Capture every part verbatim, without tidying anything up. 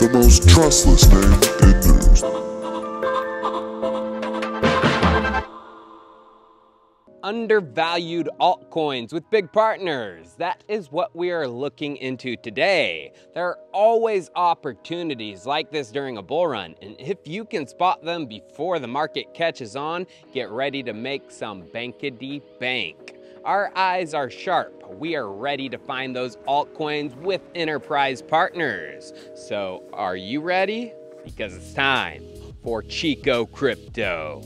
The most trustless name in news. Undervalued altcoins with big partners. That is what we are looking into today. There are always opportunities like this during a bull run, and if you can spot them before the market catches on, get ready to make some bankity bank. Our eyes are sharp. We are ready to find those altcoins with enterprise partners. So are you ready? Because it's time for Chico Crypto.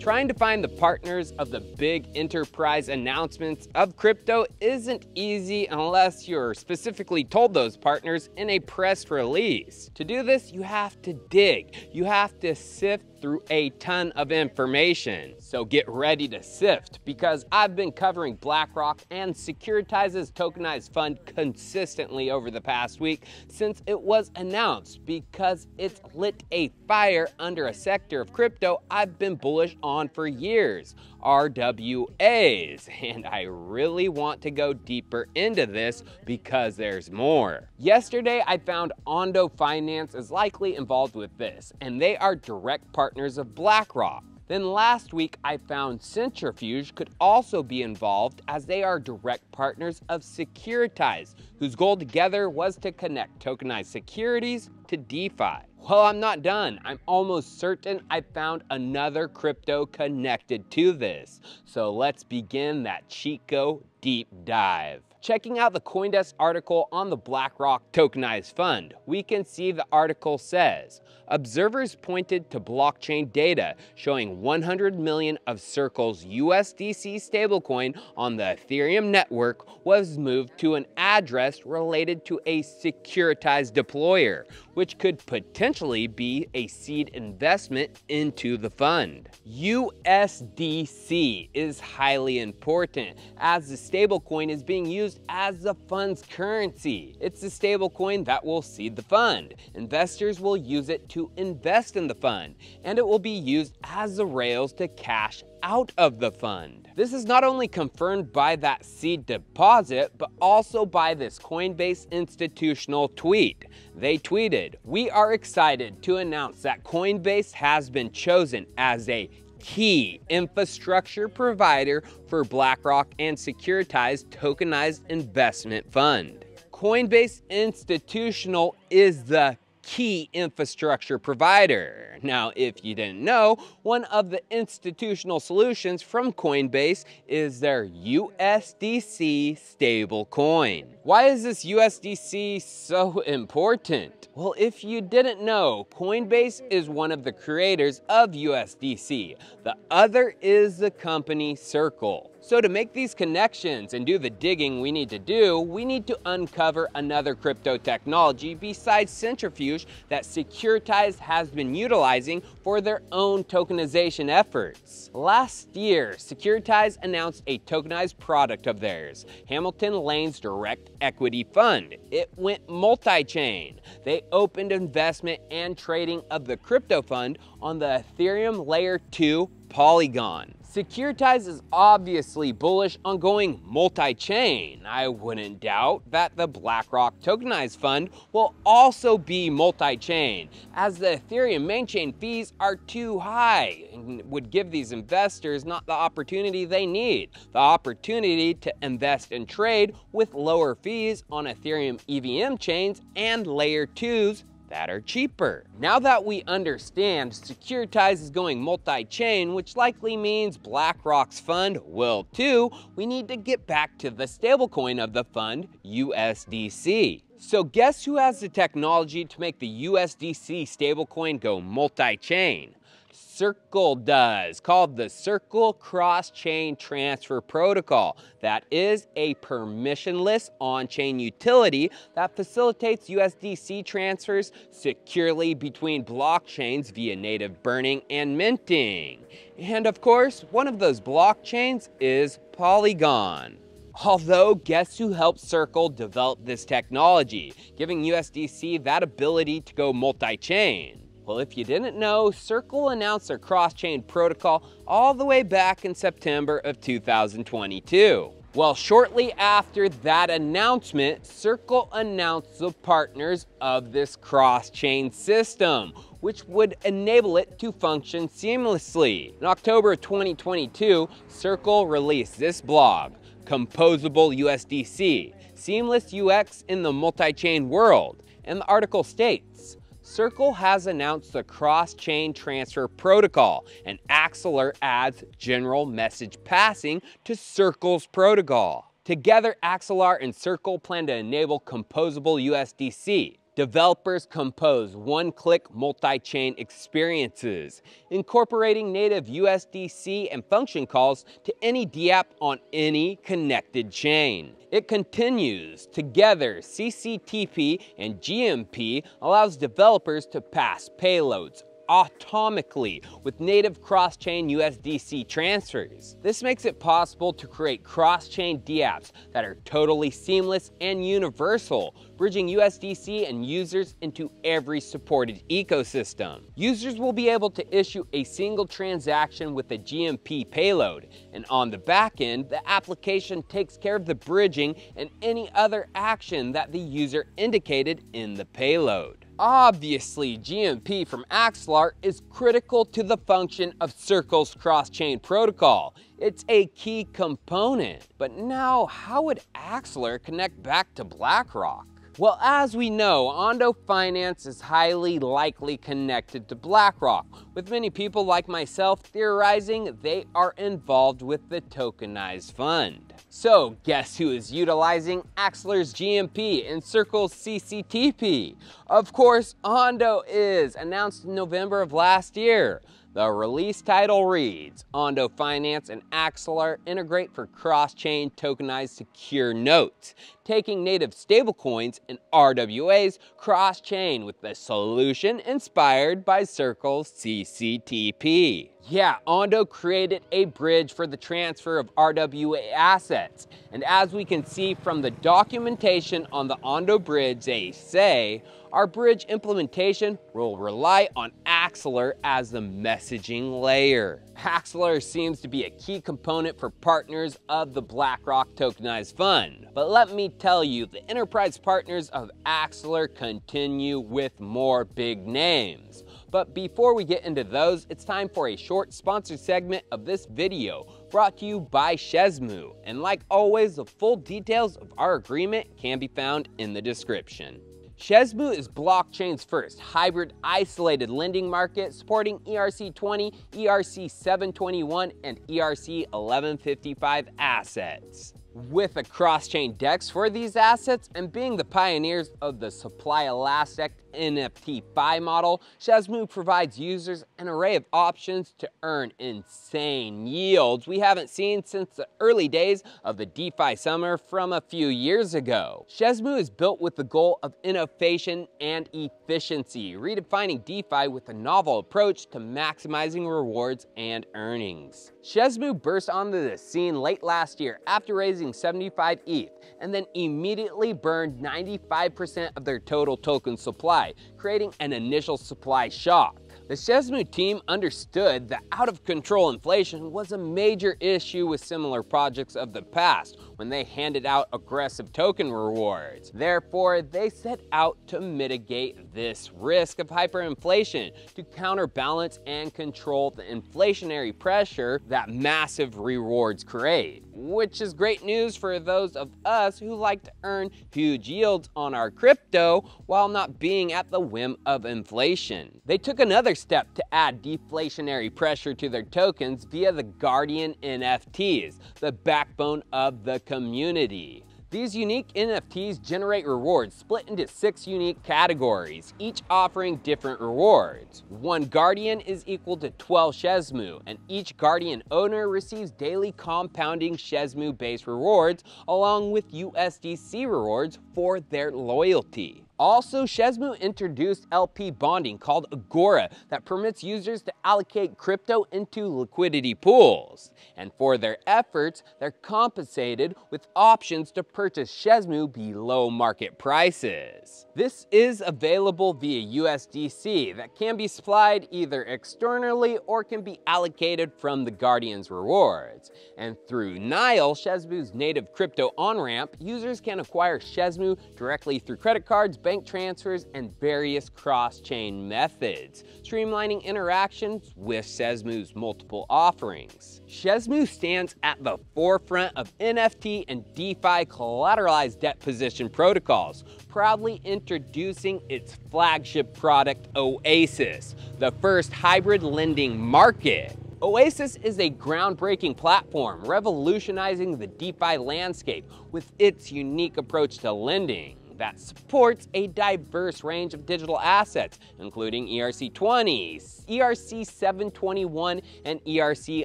Trying to find the partners of the big enterprise announcements of crypto isn't easy unless you're specifically told those partners in a press release. To do this, you have to dig. You have to sift through a ton of information. So get ready to sift, because I've been covering BlackRock and Securitize's tokenized fund consistently over the past week since it was announced, because it's lit a fire under a sector of crypto I've been bullish on for years, R W As. And I really want to go deeper into this because there's more. Yesterday, I found Ondo Finance is likely involved with this, and they are direct partners partners of BlackRock. Then last week, I found Centrifuge could also be involved, as they are direct partners of Securitize, whose goal together was to connect tokenized securities to DeFi. Well, I'm not done. I'm almost certain I found another crypto connected to this. So let's begin that Chico deep dive. Checking out the CoinDesk article on the BlackRock tokenized fund, we can see the article says, observers pointed to blockchain data showing one hundred million of Circle's U S D C stablecoin on the Ethereum network was moved to an address related to a securitized deployer, which could potentially be a seed investment into the fund. U S D C is highly important, as the stablecoin is being used as the fund's currency. It's the stablecoin that will seed the fund. Investors will use it to invest in the fund, and it will be used as the rails to cash out of the fund. This is not only confirmed by that seed deposit, but also by this Coinbase institutional tweet. They tweeted, "We are excited to announce that Coinbase has been chosen as a key infrastructure provider for BlackRock and Securitize tokenized investment fund." Coinbase Institutional is the key infrastructure provider. Now, if you didn't know, one of the institutional solutions from Coinbase is their U S D C stablecoin. Why is this U S D C so important? Well, if you didn't know, Coinbase is one of the creators of U S D C. The other is the company Circle. So to make these connections and do the digging we need to do, we need to uncover another crypto technology besides Centrifuge that Securitize has been utilizing for their own tokenization efforts. Last year, Securitize announced a tokenized product of theirs, Hamilton Lane's Direct Equity Fund. It went multi-chain. They opened investment and trading of the crypto fund on the Ethereum Layer two Polygon. Securitize is obviously bullish on going multi-chain. I wouldn't doubt that the BlackRock tokenized fund will also be multi-chain, as the Ethereum main chain fees are too high and would give these investors not the opportunity they need, the opportunity to invest and trade with lower fees on Ethereum E V M chains and layer twos that are cheaper. Now that we understand Securitize is going multi-chain, which likely means BlackRock's fund will too, we need to get back to the stablecoin of the fund, U S D C. So guess who has the technology to make the U S D C stablecoin go multi-chain? Circle does, called the Circle Cross-Chain Transfer Protocol. That is a permissionless on-chain utility that facilitates U S D C transfers securely between blockchains via native burning and minting. And of course, one of those blockchains is Polygon. Although, guess who helped Circle develop this technology, giving U S D C that ability to go multi-chain? Well, if you didn't know, Circle announced their cross-chain protocol all the way back in September of two thousand twenty-two. Well, shortly after that announcement, Circle announced the partners of this cross-chain system, which would enable it to function seamlessly. In October of twenty twenty-two, Circle released this blog, Composable U S D C, Seamless U X in the Multi-Chain World, and the article states, Circle has announced the cross-chain transfer protocol, and Axelar adds general message passing to Circle's protocol. Together, Axelar and Circle plan to enable composable U S D C. Developers compose one-click multi-chain experiences, incorporating native U S D C and function calls to any dApp on any connected chain. It continues, together C C T P and G M P allows developers to pass payloads atomically with native cross-chain U S D C transfers. This makes it possible to create cross-chain dApps that are totally seamless and universal, bridging U S D C and users into every supported ecosystem. Users will be able to issue a single transaction with a G M P payload, and on the back end, the application takes care of the bridging and any other action that the user indicated in the payload. Obviously, G M P from Axelar is critical to the function of Circle's cross-chain protocol. It's a key component. But now, how would Axelar connect back to BlackRock? Well, as we know, Ondo Finance is highly likely connected to BlackRock, with many people like myself theorizing they are involved with the tokenized fund. So guess who is utilizing Axelar's G M P and Circle's C C T P? Of course, Ondo is, announced in November of last year. The release title reads, Ondo Finance and Axelar integrate for cross-chain tokenized secure notes, taking native stablecoins and R W As cross-chain with the solution inspired by Circle's C C T P. Yeah, Ondo created a bridge for the transfer of R W A assets. And as we can see from the documentation on the Ondo bridge, they say, our bridge implementation will rely on Axelar as the messaging layer. Axelar seems to be a key component for partners of the BlackRock tokenized fund. But let me tell you, the enterprise partners of Axelar continue with more big names. But before we get into those, it's time for a short sponsored segment of this video brought to you by Shezmu. And like always, the full details of our agreement can be found in the description. Shezmu is blockchain's first hybrid isolated lending market, supporting E R C twenty, E R C seven twenty-one, and E R C eleven fifty-five assets. With a cross-chain DEX for these assets and being the pioneers of the supply-elastic N F T buy model, Shezmu provides users an array of options to earn insane yields we haven't seen since the early days of the DeFi summer from a few years ago. Shezmu is built with the goal of innovation and efficiency, redefining DeFi with a novel approach to maximizing rewards and earnings. Shezmu burst onto the scene late last year after raising seventy-five E T H and then immediately burned ninety-five percent of their total token supply, creating an initial supply shock. The Shezmu team understood that out-of-control inflation was a major issue with similar projects of the past when they handed out aggressive token rewards. Therefore, they set out to mitigate this risk of hyperinflation to counterbalance and control the inflationary pressure that massive rewards create, which is great news for those of us who like to earn huge yields on our crypto while not being at the whim of inflation. They took another step to add deflationary pressure to their tokens via the Guardian N F Ts, the backbone of the community. These unique N F Ts generate rewards split into six unique categories, each offering different rewards. One Guardian is equal to twelve Shezmu, and each Guardian owner receives daily compounding Shezmu-based rewards along with U S D C rewards for their loyalty. Also, Shezmu introduced L P bonding called Agora that permits users to allocate crypto into liquidity pools. And for their efforts, they're compensated with options to purchase Shezmu below market prices. This is available via U S D C that can be supplied either externally or can be allocated from the Guardian's rewards. And through Nile, Shezmu's native crypto on-ramp, users can acquire Shezmu directly through credit cards, bank transfers, and various cross-chain methods, streamlining interactions with Shezmu's multiple offerings. Shezmu stands at the forefront of N F T and DeFi collateralized debt position protocols, proudly introducing its flagship product, Oasis, the first hybrid lending market. Oasis is a groundbreaking platform revolutionizing the DeFi landscape with its unique approach to lending that supports a diverse range of digital assets, including E R C twenty, E R C seven twenty-one, and E R C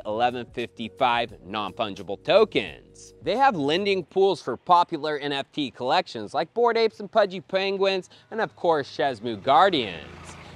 eleven fifty-five non-fungible tokens. They have lending pools for popular N F T collections like Bored Apes and Pudgy Penguins, and of course, Shezmu Guardians.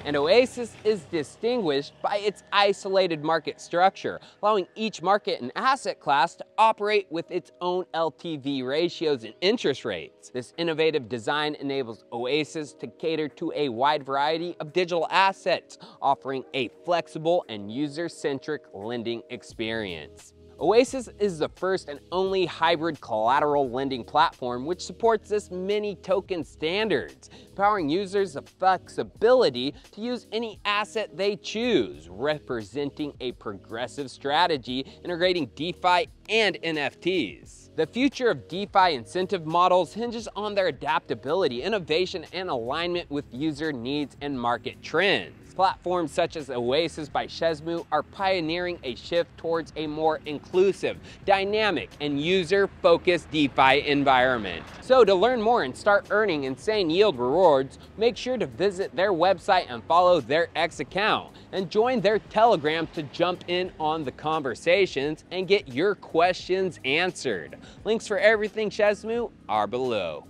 And Oasis is distinguished by its isolated market structure, allowing each market and asset class to operate with its own L T V ratios and interest rates. This innovative design enables Oasis to cater to a wide variety of digital assets, offering a flexible and user-centric lending experience. Oasis is the first and only hybrid collateral lending platform which supports this many token standards, empowering users the flexibility to use any asset they choose, representing a progressive strategy integrating DeFi and N F Ts. The future of DeFi incentive models hinges on their adaptability, innovation, and alignment with user needs and market trends. Platforms such as Oasis by Shezmu are pioneering a shift towards a more inclusive, dynamic, and user-focused DeFi environment. So to learn more and start earning insane yield rewards, make sure to visit their website and follow their X account, and join their Telegram to jump in on the conversations and get your questions answered. Links for everything Shezmu are below.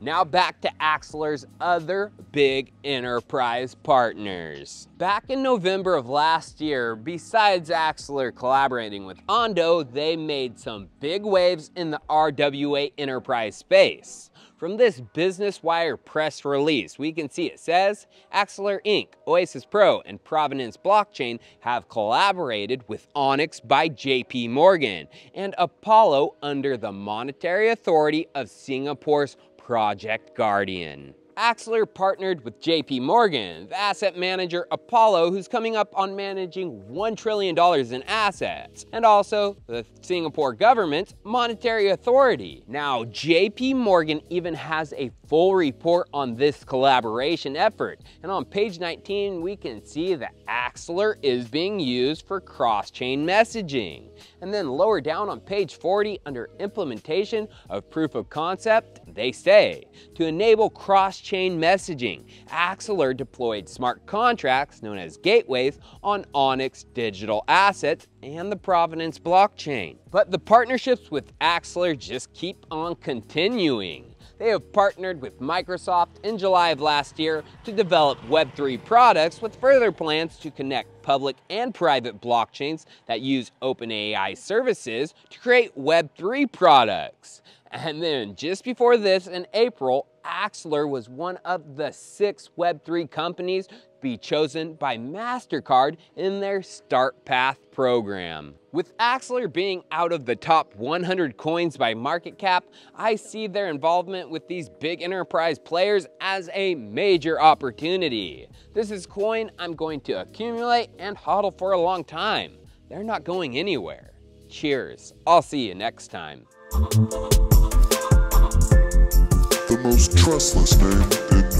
Now back to Axelar's other big enterprise partners. Back in November of last year, besides Axelar collaborating with Ondo, they made some big waves in the R W A enterprise space. From this Business Wire press release, we can see it says, Axelar Incorporated, Oasis Pro, and Provenance Blockchain have collaborated with Onyx by J P Morgan and Apollo under the Monetary Authority of Singapore's Project Guardian. Axelar partnered with J P Morgan, the asset manager Apollo, who's coming up on managing one trillion dollars in assets, and also the Singapore government's monetary authority. Now, J P Morgan even has a full report on this collaboration effort, and on page nineteen, we can see that Axelar is being used for cross-chain messaging. And then lower down on page forty, under implementation of proof of concept, they say, to enable cross-chain chain messaging, Axelar deployed smart contracts known as gateways on Onyx digital assets and the Provenance blockchain. But the partnerships with Axelar just keep on continuing. They have partnered with Microsoft in July of last year to develop Web three products with further plans to connect public and private blockchains that use OpenAI services to create Web three products. And then just before this, in April, Axelar was one of the six Web three companies to be chosen by MasterCard in their Start Path program. With Axelar being out of the top one hundred coins by market cap, I see their involvement with these big enterprise players as a major opportunity. This is coin I'm going to accumulate and hodl for a long time. They're not going anywhere. Cheers. I'll see you next time. The most trustless name in